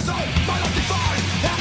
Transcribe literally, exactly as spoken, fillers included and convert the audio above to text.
soul, my life defined.